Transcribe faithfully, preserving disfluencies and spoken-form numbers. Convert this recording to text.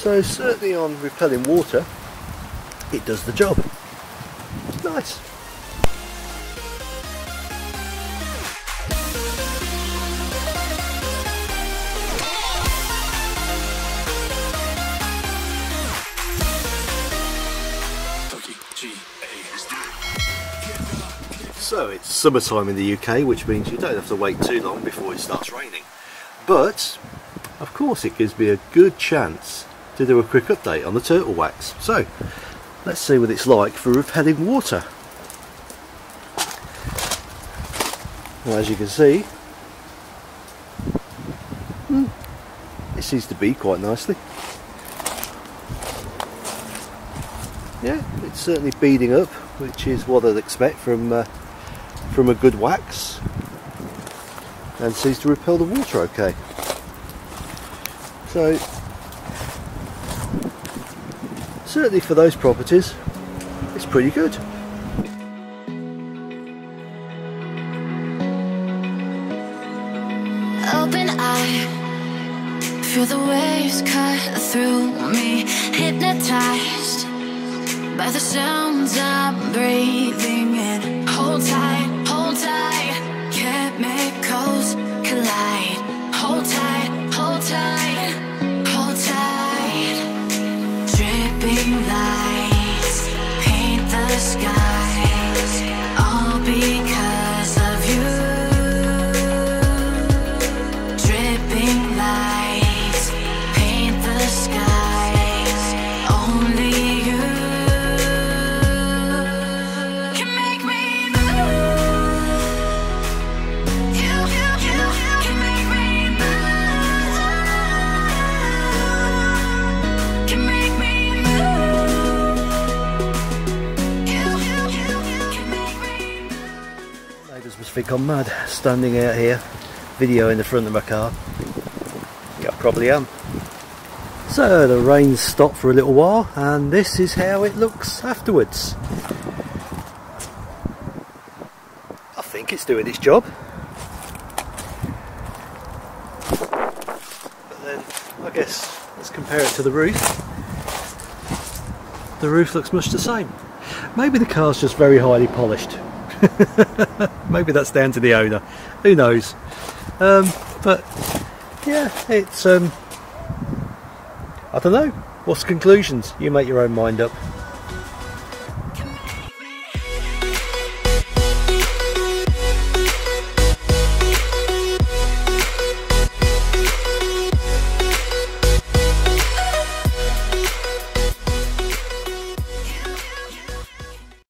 So certainly on repelling water, it does the job. Nice. So it's summertime in the U K, which means you don't have to wait too long before it starts raining. But of course it gives me a good chance to do a quick update on the turtle wax. So let's see what it's like for repelling water. Well, as you can see, it seems to be quite nicely. Yeah, it's certainly beading up, which is what I'd expect from uh, from a good wax, and seems to repel the water okay. So certainly for those properties it's pretty good. Open eye, feel the waves cut through me, hypnotized by the sounds I'm breathing in. Hold tight, hold tight, chemicals collide. Hold tight, hold tight, hold tight. Dripping lights paint the skies, all because of you. Dripping lights paint the skies, only you can make me move. You, you, you, you can make me move. Can make me move. You, you, you, you can make me move. Neighbours must think I'm mad, standing out here, video in the front of my car. Yeah, I probably am. So the rain stopped for a little while, and this is how it looks afterwards. I think it's doing its job. But then, I guess, let's compare it to the roof. The roof looks much the same. Maybe the car's just very highly polished. Maybe that's down to the owner. Who knows? Um, but, yeah, it's... Um, I don't know. What's the conclusions? You make your own mind up.